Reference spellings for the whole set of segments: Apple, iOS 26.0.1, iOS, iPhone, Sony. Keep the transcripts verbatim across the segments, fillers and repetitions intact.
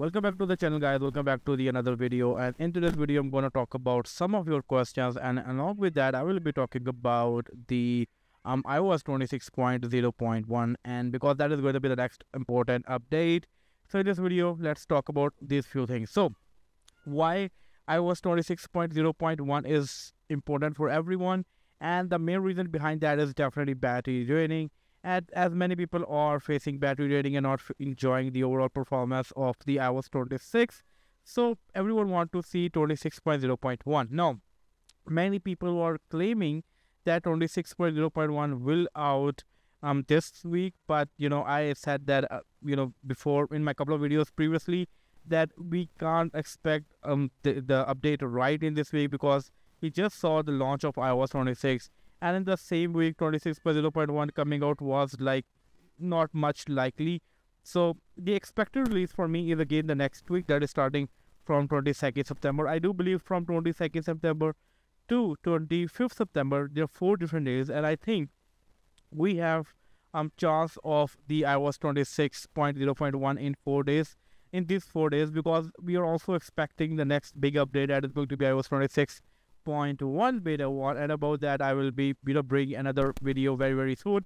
Welcome back to the channel, guys. Welcome back to the another video, and in today's video I'm going to talk about some of your questions, and along with that I will be talking about the um iOS twenty-six point zero point one, and because that is going to be the next important update, so in this video let's talk about these few things. So why iOS twenty-six point zero point one is important for everyone, and the main reason behind that is definitely battery draining. And as many people are facing battery draining and not enjoying the overall performance of the iOS twenty-six, so everyone wants to see twenty-six point zero point one. Now, many people are claiming that twenty-six point zero point one will out um, this week, but you know, I said that uh, you know before in my couple of videos previously that we can't expect um, the, the update right in this week, because we just saw the launch of iOS twenty-six. And in the same week, twenty-six point zero point one coming out was like not much likely. So the expected release for me is again the next week, that is starting from twenty-second September. I do believe from twenty-second September to twenty-fifth September, there are four different days. And I think we have um chance of the iOS twenty-six point zero point one in four days. In these four days, because we are also expecting the next big update that is going to be iOS twenty-six point one beta one, and about that I will be you know bring another video very very soon.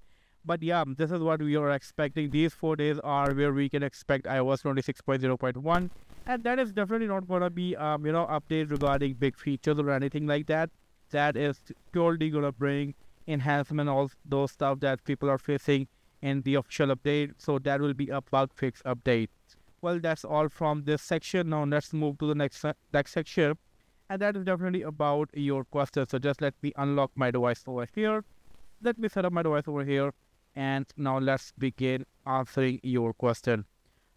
But yeah, this is what we are expecting. These four days are where we can expect iOS twenty-six point zero point one, and that is definitely not gonna be um you know update regarding big features or anything like that. That is totally gonna bring enhancement, all those stuff that people are facing in the official update. So that will be a bug fix update. Well, that's all from this section. Now let's move to the next next section. And that is definitely about your questions. So just let me unlock my device over here. Let me set up my device over here. And now let's begin answering your question.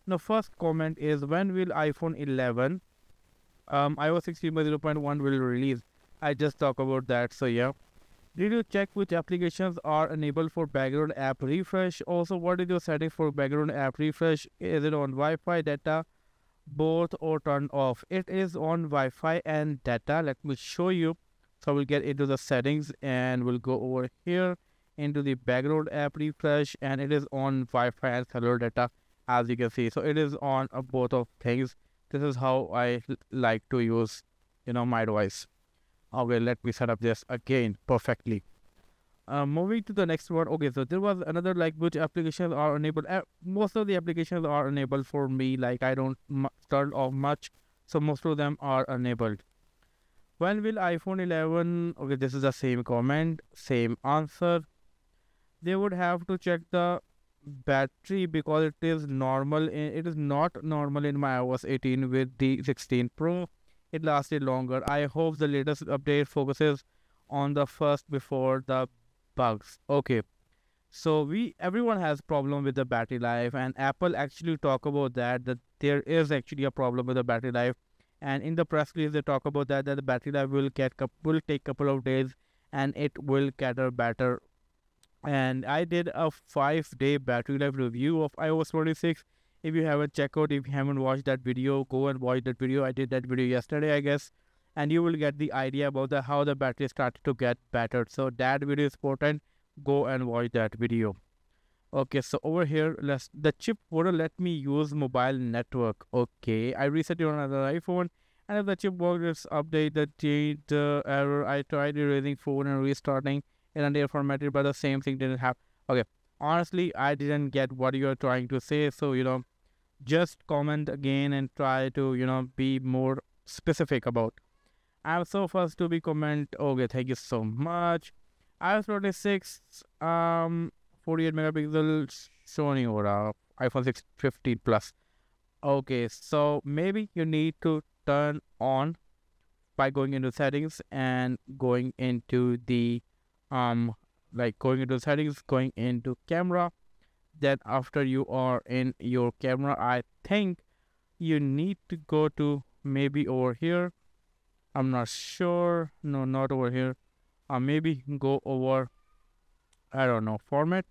Now, first comment is, when will iPhone eleven um, iOS sixteen point zero point one will release? I just talked about that. So yeah. Did you check which applications are enabled for background app refresh? Also, what is your setting for background app refresh? Is it on Wi-Fi, data, both, or turned off? It is on Wi-Fi and data. Let me show you. So we'll get into the settings and we'll go over here into the background app refresh, and it is on Wi-Fi and cellular data, as you can see. So it is on uh, both of things. This is how I like to use you know my device. Okay, let me set up this again perfectly. Uh, moving to the next one. Okay, so there was another, like, which applications are enabled. Uh, most of the applications are enabled for me. Like, I don't turn off much, so most of them are enabled. When will iPhone eleven? Okay, this is the same comment, same answer. They would have to check the battery because it is normal. It is not normal in my iOS eighteen with the sixteen Pro. It lasted longer. I hope the latest update focuses on the first before the bugs. Okay, so we everyone has problem with the battery life, and Apple actually talk about that, that there is actually a problem with the battery life, and in the press release they talk about that, that the battery life will get will take couple of days and it will get better. And I did a five day battery life review of iOS twenty-six. If you haven't checked out, if you haven't watched that video, go and watch that video. I did that video yesterday, I guess, and you will get the idea about the how the battery started to get battered. So that video is important. Go and watch that video. Okay, so over here, let's, the chip wouldn't let me use mobile network. Okay, I reset it on another iPhone, and if the chip works, it's updated, changed, uh, error. I tried erasing phone and restarting in a day formatted, but the same thing didn't happen. Okay, honestly, I didn't get what you are trying to say. So, you know, just comment again and try to, you know, be more specific about it. I'm so first to be comment. Okay, thank you so much. iOS twenty-six, um, forty-eight megapixel Sony Aura, iPhone six fifty plus. Okay, so maybe you need to turn on by going into settings and going into the um, like going into settings, going into camera. Then after you are in your camera, I think you need to go to maybe over here. I'm not sure. No, not over here. Uh, maybe go over, I don't know, format.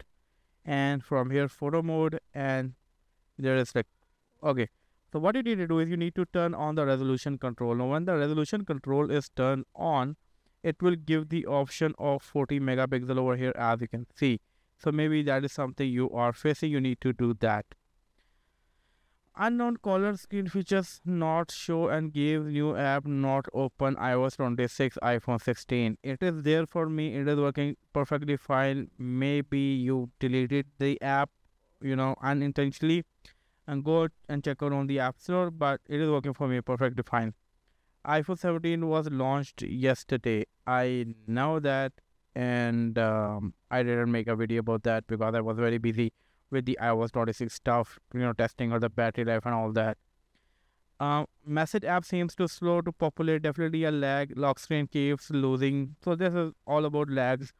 And from here, photo mode. And there is like, okay. So what you need to do is you need to turn on the resolution control. Now, when the resolution control is turned on, it will give the option of forty megapixel over here, as you can see. So maybe that is something you are facing. You need to do that. unknown color screen features not show and give new app not open i O S twenty-six iPhone sixteen. It is there for me. It is working perfectly fine. Maybe you deleted the app, you know, unintentionally, and go and check out on the App Store, but it is working for me perfectly fine. iPhone seventeen was launched yesterday. I know that, and um, I didn't make a video about that because I was very busy with the i O S twenty-six stuff, you know, testing out the battery life and all that. Um, message app seems to slow to populate. Definitely a lag. Lock screen keeps losing. So this is all about lags.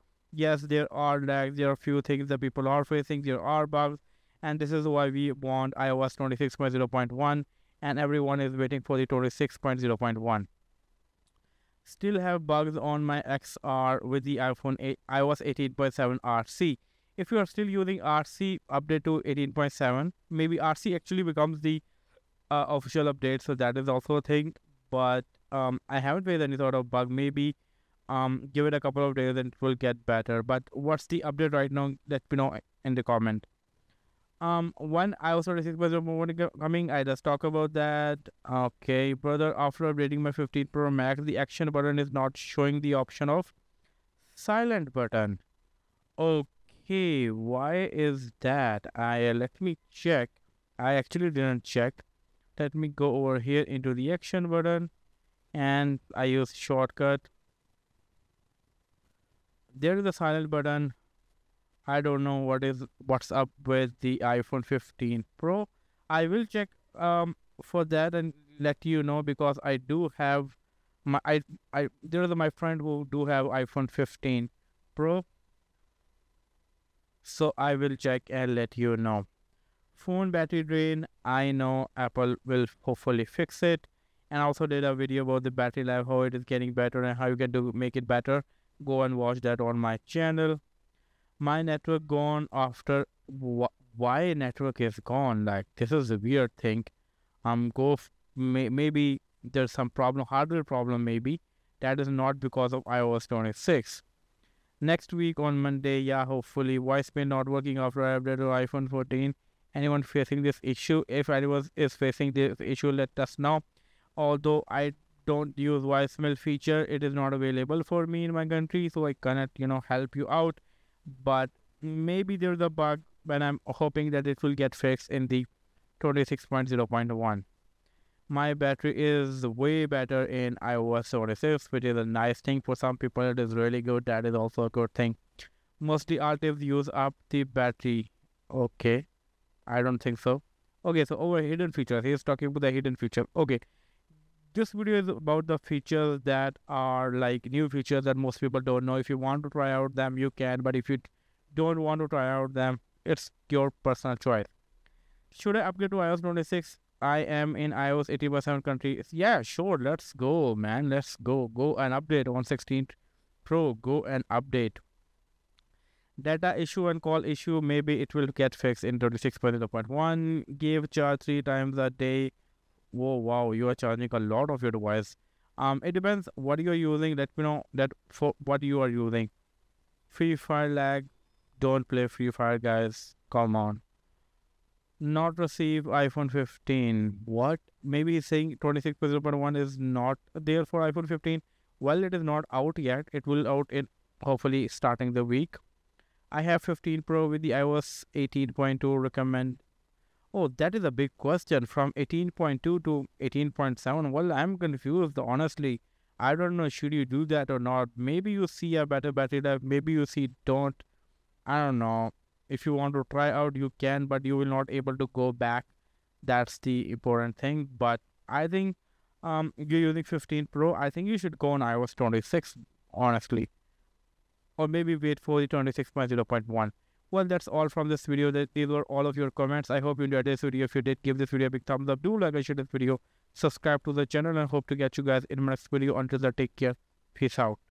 Yes, there are lags. There are few things that people are facing. There are bugs. And this is why we want i O S twenty-six point zero point one. And everyone is waiting for the twenty-six point zero point one. Still have bugs on my X R with the iPhone eight, i O S eighteen point seven R C. If you are still using R C, update to eighteen point seven. Maybe R C actually becomes the uh, official update, so that is also a thing. But um, I haven't faced any sort of bug. Maybe um, give it a couple of days and it will get better. But what's the update right now? Let me know in the comment. Um, when i O S twenty-six point zero point one coming, I just talk about that. Okay, brother, after updating my fifteen Pro Max, the action button is not showing the option of silent button. Okay. Hey, why is that? I let me check. I actually didn't check. Let me go over here into the action button, and I use shortcut. There is a silent button. I don't know what is what's up with the iPhone fifteen Pro. I will check um for that and let you know, because I do have my I I there is my friend who do have iPhone fifteen Pro. So I will check and let you know. Phone battery drain. I know Apple will hopefully fix it. And I also did a video about the battery life, how it is getting better and how you can do make it better. Go and watch that on my channel. My network gone after. Wh why network is gone? Like, this is a weird thing. Um, go may maybe there's some problem, hardware problem maybe. That is not because of i O S twenty-six. Next week on Monday, yeah, hopefully. Voice mail not working after I update to iPhone fourteen. Anyone facing this issue? If anyone is facing this issue, let us know. Although I don't use voicemail feature, it is not available for me in my country, so I cannot, you know, help you out. But maybe there's a bug, but I'm hoping that it will get fixed in the twenty-six point zero point one. My battery is way better in i O S twenty-six, which is a nice thing for some people. It is really good. That is also a good thing. Mostly all tips use up the battery. Okay, I don't think so. Okay, so over hidden features, he's talking about the hidden feature. Okay, this video is about the features that are like new features that most people don't know. If you want to try out them, you can. But if you don't want to try out them, it's your personal choice. Should I upgrade to i O S twenty-six? I am in i O S eighteen point seven country. Yeah, sure. Let's go, man. Let's go. Go and update on sixteen Pro. Go and update. Data issue and call issue. Maybe it will get fixed in twenty-six point zero point one. Give charge three times a day. Whoa, wow. You are charging a lot of your device. Um, it depends what you are using. Let me know that for what you are using. Free Fire lag. Don't play Free Fire, guys. Come on. Not receive iPhone fifteen. What? Maybe saying twenty-six point zero point one is not there for iPhone fifteen. Well, it is not out yet. It will out in hopefully starting the week. I have fifteen Pro with the i O S eighteen point two recommend. Oh, that is a big question. From eighteen point two to eighteen point seven. Well, I'm confused. Honestly, I don't know. Should you do that or not? Maybe you see a better battery life. Maybe you see don't. I don't know. If you want to try out, you can, but you will not able to go back. That's the important thing. But I think um, you're using fifteen Pro. I think you should go on i O S twenty-six, honestly. Or maybe wait for the twenty-six point zero point one. Well, that's all from this video. These were all of your comments. I hope you enjoyed this video. If you did, give this video a big thumbs up. Do like and share this video. Subscribe to the channel, and hope to get you guys in my next video. Until then, take care. Peace out.